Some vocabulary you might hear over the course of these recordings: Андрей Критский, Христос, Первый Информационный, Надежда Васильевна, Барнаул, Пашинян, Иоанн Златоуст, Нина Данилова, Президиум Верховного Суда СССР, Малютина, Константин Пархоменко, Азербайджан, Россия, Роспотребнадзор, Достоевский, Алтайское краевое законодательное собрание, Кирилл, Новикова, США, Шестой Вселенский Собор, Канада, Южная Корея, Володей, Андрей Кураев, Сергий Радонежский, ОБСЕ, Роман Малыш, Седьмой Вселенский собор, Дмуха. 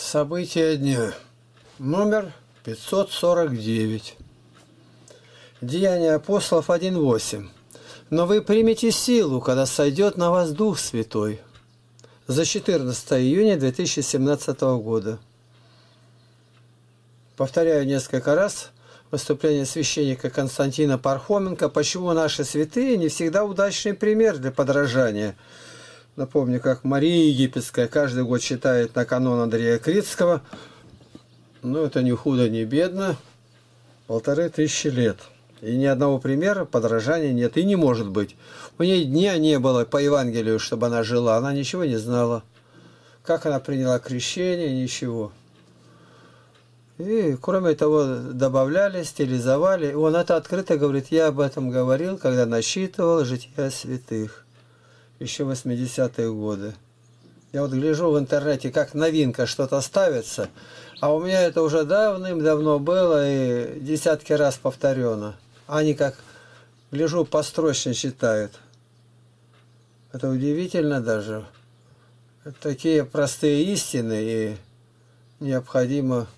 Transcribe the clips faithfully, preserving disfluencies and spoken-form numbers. События дня. Номер пятьсот сорок девять. Деяния апостолов один восемь. «Но вы примете силу, когда сойдет на вас Дух Святой». За четырнадцатое июня две тысячи семнадцатого года. Повторяю несколько раз выступление священника Константина Пархоменко «Почему наши святые не всегда удачный пример для подражания». Напомню, как Мария Египетская каждый год читает на канон Андрея Критского. Но это ни худо, ни бедно. Полторы тысячи лет. И ни одного примера подражания нет. И не может быть. У нее дня не было по Евангелию, чтобы она жила. Она ничего не знала. Как она приняла крещение, ничего. И, кроме того, добавляли, стилизовали. И он это открыто говорит. Я об этом говорил, когда насчитывал жития святых. Еще восьмидесятые годы. Я вот гляжу в интернете, как новинка что-то ставится, а у меня это уже давным-давно было и десятки раз повторено. Они как, гляжу, построчно читают. Это удивительно даже. Такие простые истины, и необходимо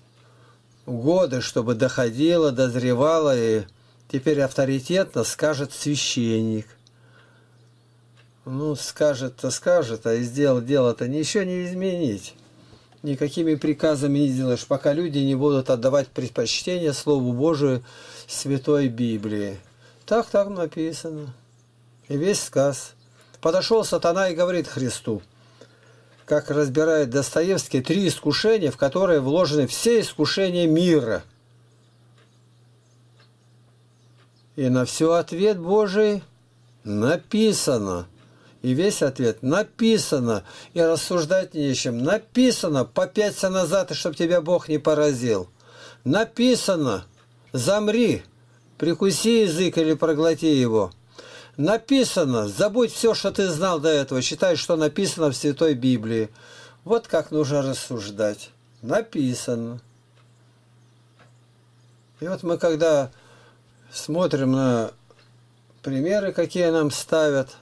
годы, чтобы доходило, дозревало, и теперь авторитетно скажет священник. Ну, скажет-то скажет, а сделал дело-то ничего не изменить. Никакими приказами не сделаешь, пока люди не будут отдавать предпочтение Слову Божию Святой Библии. Так там написано. И весь сказ. Подошел сатана и говорит Христу, как разбирает Достоевский, три искушения, в которые вложены все искушения мира. И на все ответ Божий написано. И весь ответ написано, и рассуждать нечем. Написано, попяться назад, и чтоб тебя Бог не поразил. Написано, замри, прикуси язык или проглоти его. Написано, забудь все, что ты знал до этого, считай, что написано в Святой Библии. Вот как нужно рассуждать. Написано. И вот мы, когда смотрим на примеры, какие нам ставят,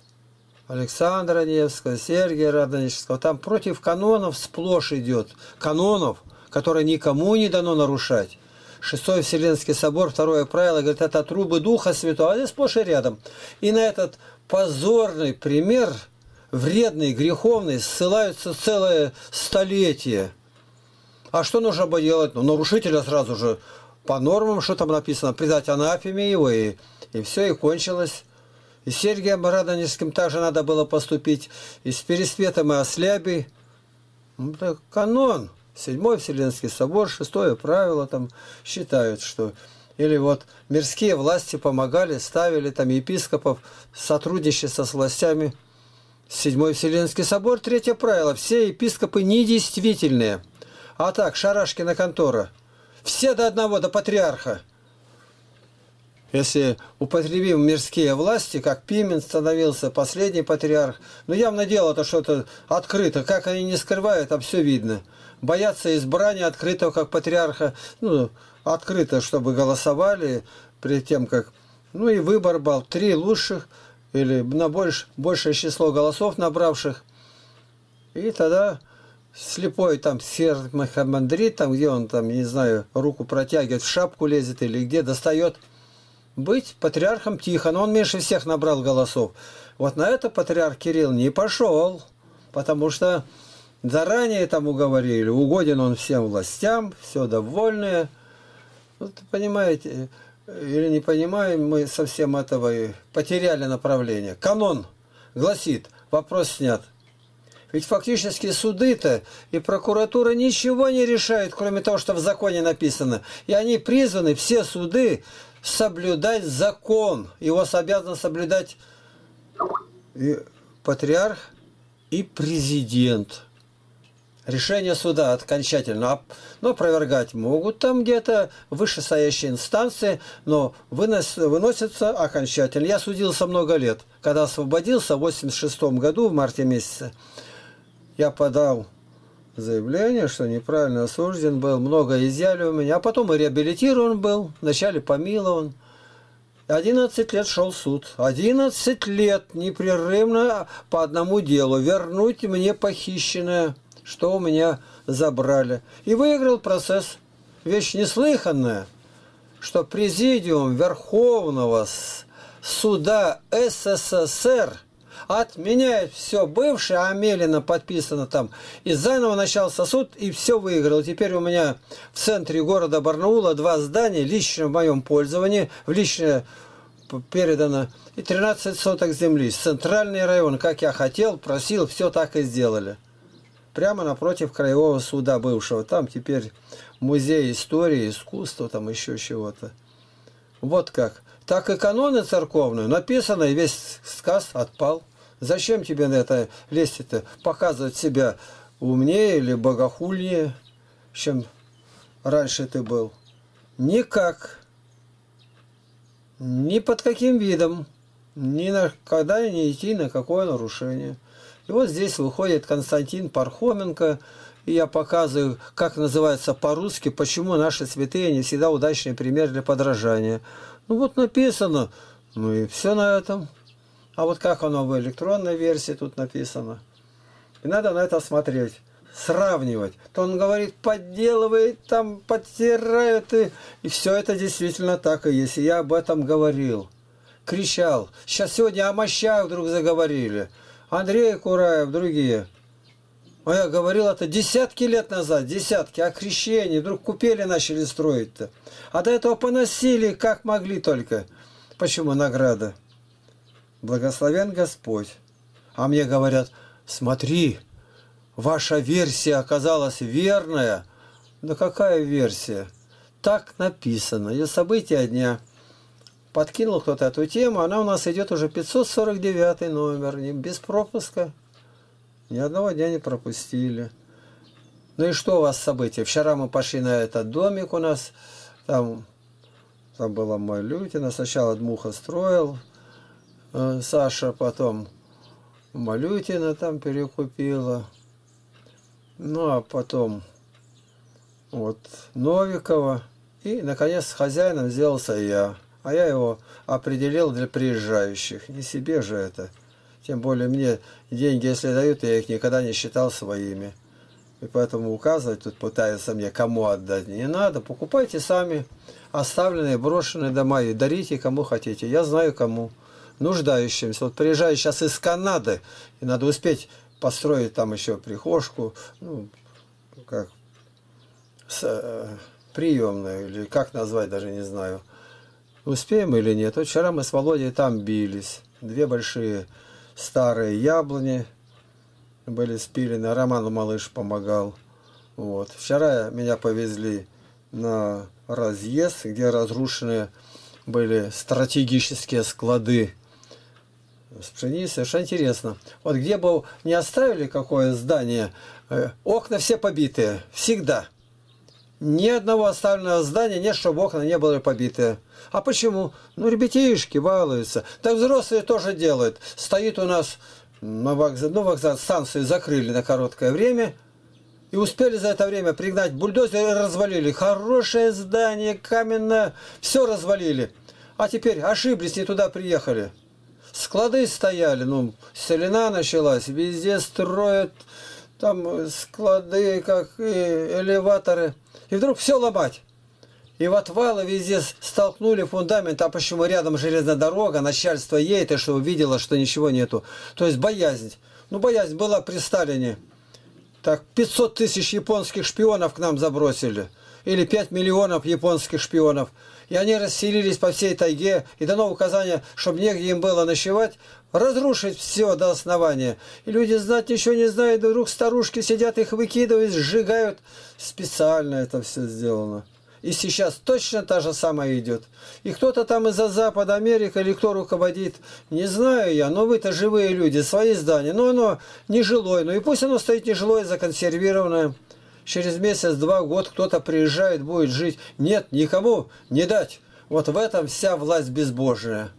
Александра Невского, Сергия Радонежского. Там против канонов сплошь идет. Канонов, которые никому не дано нарушать. Шестой Вселенский собор, второе правило, говорит, это трубы Духа Святого. А здесь сплошь и рядом. И на этот позорный пример, вредный, греховный, ссылаются целое столетие. А что нужно бы делать? Ну, нарушителя сразу же по нормам, что там написано, предать анафеме его, и, и все, и кончилось. И с Сергием Радонежским также надо было поступить, и с Пересветом и Ослябей. Ну, так канон, Седьмой Вселенский собор, Шестое правило, там считают, что... Или вот мирские власти помогали, ставили там епископов, сотрудничество с властями. Седьмой Вселенский собор, Третье правило, все епископы недействительные. А так, Шарашкина контора, все до одного, до патриарха. Если употребим мирские власти, как Пимен становился, последний патриарх, ну явно дело-то что-то открыто, как они не скрывают, там все видно. Боятся избрания открытого, как патриарха, ну, открыто, чтобы голосовали, перед тем, как... Ну и выбор был три лучших, или на больш, большее число голосов набравших. И тогда слепой там Сергий Махамандрит, там где он там, не знаю, руку протягивает, в шапку лезет или где достает... Быть патриархом тихо, но он меньше всех набрал голосов. Вот на это патриарх Кирилл не пошел, потому что заранее тому говорили, угоден он всем властям, все довольные. Вот, понимаете, или не понимаем, мы совсем этого и потеряли направление. Канон гласит, вопрос снят. Ведь фактически суды-то и прокуратура ничего не решают, кроме того, что в законе написано. И они призваны, все суды, соблюдать закон. Его обязан соблюдать и патриарх, и президент. Решение суда окончательно. Но опровергать могут там где-то вышестоящие инстанции, но вынос, выносится окончательно. Я судился много лет. Когда освободился в восемьдесят шестом году, в марте месяце, я подал заявление, что неправильно осужден был, много изъяли у меня, а потом и реабилитирован был, вначале помилован. одиннадцать лет шел суд, одиннадцать лет непрерывно по одному делу, вернуть мне похищенное. что у меня забрали. И выиграл процесс. Вещь неслыханная, что Президиум Верховного Суда СССР отменяет все бывшее, а Мелина подписано там, и заново начался суд, и все выиграл. Теперь у меня в центре города Барнаула два здания, лично в моем пользовании, в личное передано, и тринадцать соток земли, центральный район, как я хотел, просил, все так и сделали. Прямо напротив краевого суда бывшего. Там теперь музей истории, искусства, там еще чего-то. Вот как. Так и каноны церковные написано, и весь сказ отпал. Зачем тебе на это лезть-то? Показывать себя умнее или богохульнее, чем раньше ты был? Никак. Ни под каким видом. Ни на когда не идти на какое нарушение. И вот здесь выходит Константин Пархоменко, и я показываю, как называется по-русски, почему наши святые не всегда удачный пример для подражания. Ну вот написано, ну и все на этом. А вот как оно в электронной версии тут написано. И надо на это смотреть, сравнивать. То он говорит, подделывает, там подтирает, и, и все это действительно так и есть. И я об этом говорил, кричал. Сейчас сегодня о мощах вдруг заговорили. Андрей Кураев, другие. А я говорил это десятки лет назад, десятки, о крещении. Вдруг купели начали строить-то. А до этого поносили, как могли только. Почему награда? Благословен Господь. А мне говорят, смотри, ваша версия оказалась верная. Да какая версия? Так написано. И события дня. Подкинул кто-то эту тему, она у нас идет уже пятьсот сорок девятый номер, без пропуска. Ни одного дня не пропустили. Ну и что у вас события? Вчера мы пошли на этот домик у нас, там, там была Малютина, сначала Дмуха строил, э, Саша, потом Малютина там перекупила, ну а потом вот Новикова, и наконец хозяином сделался я. А я его определил для приезжающих. Не себе же это. Тем более мне деньги, если дают, я их никогда не считал своими. И поэтому указывать тут пытаются мне, кому отдать. Не надо. Покупайте сами оставленные, брошенные дома и дарите кому хотите. Я знаю кому. Нуждающимся. Вот приезжаю сейчас из Канады. И надо успеть построить там еще прихожку. Ну, как с, приемную. Или как назвать, даже не знаю. Успеем или нет? Вот вчера мы с Володей там бились. Две большие старые яблони были спилены. Роману Малыш помогал. Вот. Вчера меня повезли на разъезд, где разрушены были стратегические склады с пшеницей. Совершенно интересно. Вот где бы не оставили какое здание, окна все побитые. Всегда. Ни одного оставленного здания нет, чтобы окна не были побиты. А почему? Ну, ребятишки балуются. Так взрослые тоже делают. Стоит у нас на вокзале, ну, вокзал, станцию закрыли на короткое время. И успели за это время пригнать бульдозер и развалили. Хорошее здание, каменное, все развалили. А теперь ошиблись, не туда приехали. Склады стояли, ну, селена началась, везде строят там склады, как и элеваторы. И вдруг все ломать. И в отвалы везде столкнули фундамент. А почему рядом железная дорога, начальство едет, и что увидело, что ничего нету. То есть боязнь. Ну, боязнь была при Сталине. Так, пятьсот тысяч японских шпионов к нам забросили. Или пять миллионов японских шпионов. И они расселились по всей тайге. И дано указание, чтобы негде им было ночевать, разрушить все до основания. И люди знать ничего не знают. Вдруг старушки сидят, их выкидывают, сжигают. Специально это все сделано. И сейчас точно та же самая идет. И кто-то там из-за Запада, Америка, или кто руководит, не знаю я, но вы-то живые люди, свои здания. Но оно нежилое. Ну и пусть оно стоит нежилое, законсервированное. Через месяц-два, год кто-то приезжает, будет жить. Нет, никому не дать. Вот в этом вся власть безбожия.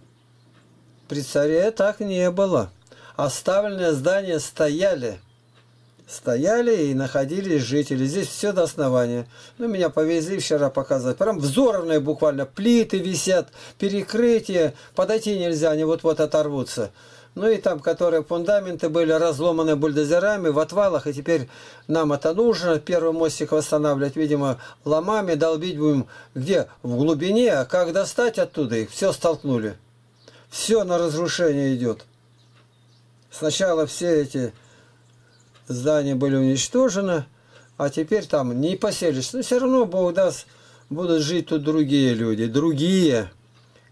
При царе так не было. Оставленные здания стояли. Стояли и находились жители. Здесь все до основания. Ну, меня повезли вчера показать. Прям взорванные буквально. Плиты висят, перекрытия. Подойти нельзя, они вот-вот оторвутся. ну и там, которые фундаменты были разломаны бульдозерами в отвалах, и теперь нам это нужно. Первый мостик восстанавливать, видимо, ломами, долбить будем где? В глубине, а как достать оттуда их? Все столкнули. Все на разрушение идет. Сначала все эти здания были уничтожены, а теперь там не поселишься. Но все равно Бог даст, будут жить тут другие люди, другие.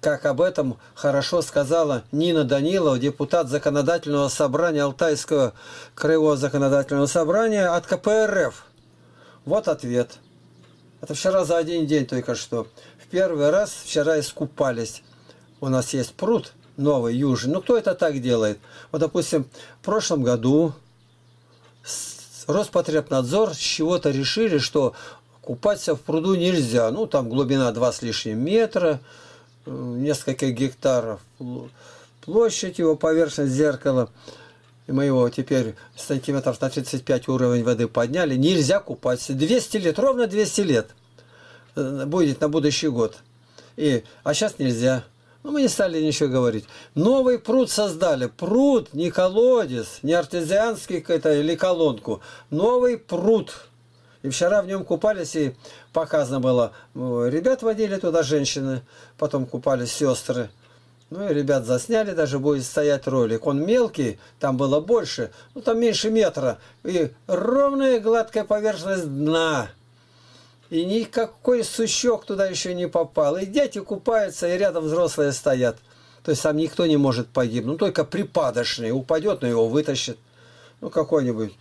Как об этом хорошо сказала Нина Данилова, депутат законодательного собрания Алтайского краевого законодательного собрания от ка пэ эр эф. Вот ответ. Это вчера за один день только что. В первый раз вчера искупались. У нас есть пруд новый, южный. Ну кто это так делает? Вот, допустим, в прошлом году Роспотребнадзор с чего-то решили, что купаться в пруду нельзя. Ну там глубина два с лишним метра. Несколько гектаров площадь, его поверхность зеркала, и мы его теперь сантиметров на тридцать пять уровень воды подняли. Нельзя купаться. двести лет, ровно двести лет будет на будущий год. И, а сейчас нельзя. Ну, мы не стали ничего говорить. Новый пруд создали. Пруд, не колодец, не артезианский какой-то или колонку. Новый пруд. И вчера в нем купались, и показано было, ребят водили туда женщины, потом купались сестры. Ну и ребят засняли, даже будет стоять ролик. Он мелкий, там было больше, ну там меньше метра. И ровная гладкая поверхность дна. И никакой сучок туда еще не попал. И дети купаются, и рядом взрослые стоят. То есть там никто не может погибнуть. Ну только припадочный упадет, но его вытащит. Ну какой-нибудь...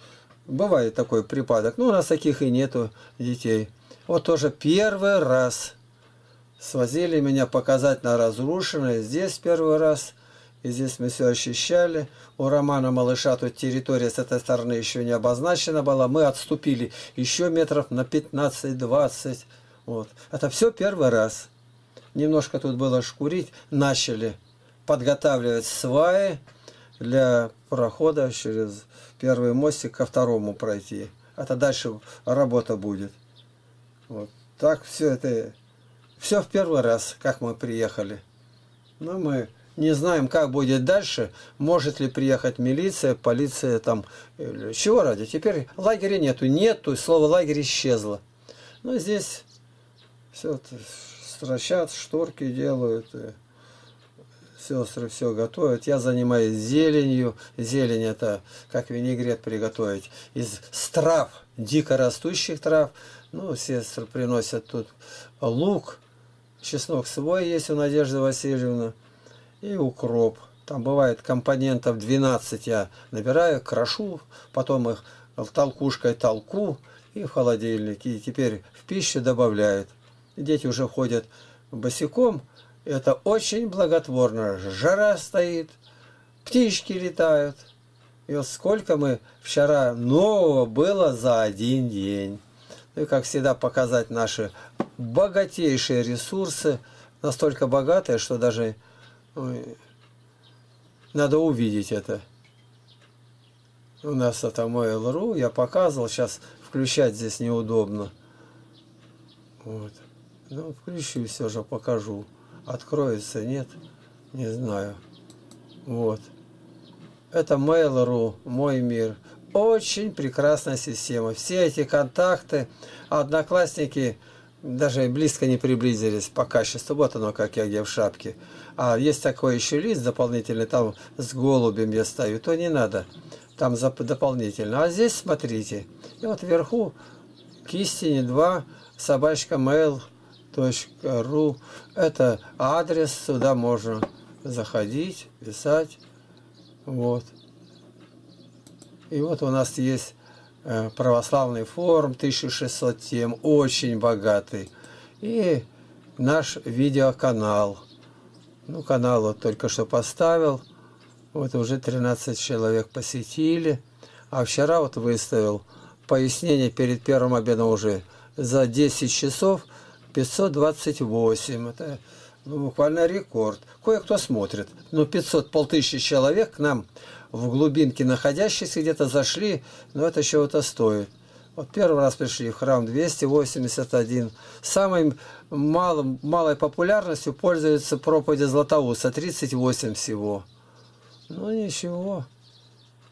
Бывает такой припадок. Ну, у нас таких и нету детей. Вот тоже первый раз свозили меня показать на разрушенное. Здесь первый раз. И здесь мы все ощущали. У Романа Малыша тут территория с этой стороны еще не обозначена была. Мы отступили еще метров на пятнадцать-двадцать. Вот. Это все первый раз. Немножко тут было шкурить. Начали подготавливать сваи для прохода через... Первый мостик ко второму пройти. Это дальше работа будет. Вот так все это... Все в первый раз, как мы приехали. Но мы не знаем, как будет дальше. Может ли приехать милиция, полиция там... Чего ради? Теперь лагеря нету. Нету. Слово лагерь исчезло. Но здесь все стращат, шторки делают... Сестры все готовят. Я занимаюсь зеленью. Зелень — это как винегрет приготовить. Из трав, дико растущих трав. Ну, сестры приносят тут лук. Чеснок свой есть у Надежды Васильевны. И укроп. Там бывает компонентов двенадцать я набираю, крошу. Потом их толкушкой толку. И в холодильник. И теперь в пищу добавляют. Дети уже ходят босиком. Это очень благотворно. Жара стоит, птички летают. И вот сколько мы вчера нового было за один день. Ну и, как всегда, показать наши богатейшие ресурсы. Настолько богатые, что даже ой, надо увидеть это. У нас это mail точка ру. Я показывал. Сейчас включать здесь неудобно. Вот. Ну, включу, все же покажу. Откроется, нет, не знаю. Вот. Это mail точка ру, мой мир. Очень прекрасная система. Все эти контакты, одноклассники даже близко не приблизились по качеству. Вот оно, как я где в шапке. А есть такой еще лист дополнительный, там с голубем я стою, то не надо. Там за, дополнительно. А здесь, смотрите, и вот вверху к истине два собачка mail точка ру. .ру. Это адрес, сюда можно заходить, писать. Вот. И вот у нас есть православный форум, тысяча шестьсот тем, очень богатый. И наш видеоканал. Ну, канал вот только что поставил. Вот уже тринадцать человек посетили. А вчера вот выставил пояснение перед первым обедом уже за десять часов. пятьсот двадцать восемь. Это ну, буквально рекорд. Кое-кто смотрит. Ну, пятьсот, полтысячи человек к нам в глубинке находящихся где-то зашли. Но это чего-то стоит. Вот первый раз пришли в храм двести восемьдесят один. Самой малым, малой популярностью пользуется проповедь Златоуста. тридцать восемь всего. Ну ничего.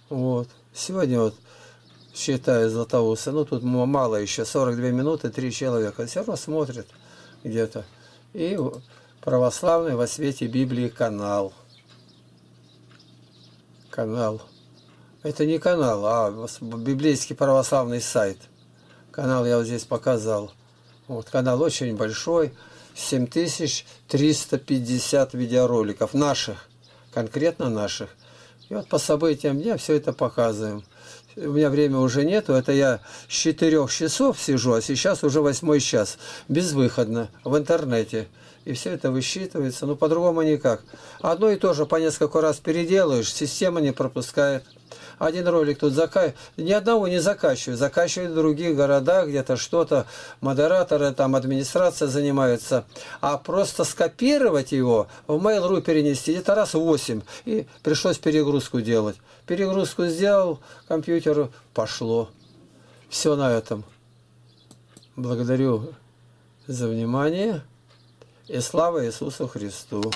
Вот. Сегодня вот считаю Златоуста. Ну тут мало еще, сорок две минуты, три человека. Все равно смотрят где-то. И православный во свете Библии канал. Канал. Это не канал, а библейский православный сайт. Канал я вот здесь показал. Вот канал очень большой. семь тысяч триста пятьдесят видеороликов наших, конкретно наших. И вот по событиям дня все это показываем. У меня времени уже нету, это я с четырёх часов сижу, а сейчас уже восьмой час. Безвыходно, в интернете. И все это высчитывается, но по-другому никак. Одно и то же по несколько раз переделаешь, система не пропускает. Один ролик тут закачивает, ни одного не закачивает, закачивает в других городах, где-то что-то, модераторы, там администрация занимается. А просто скопировать его, в мейл точка ру перенести, это раз восемь, и пришлось перегрузку делать. Перегрузку сделал, компьютеру пошло. Все на этом. Благодарю за внимание. И слава Иисусу Христу!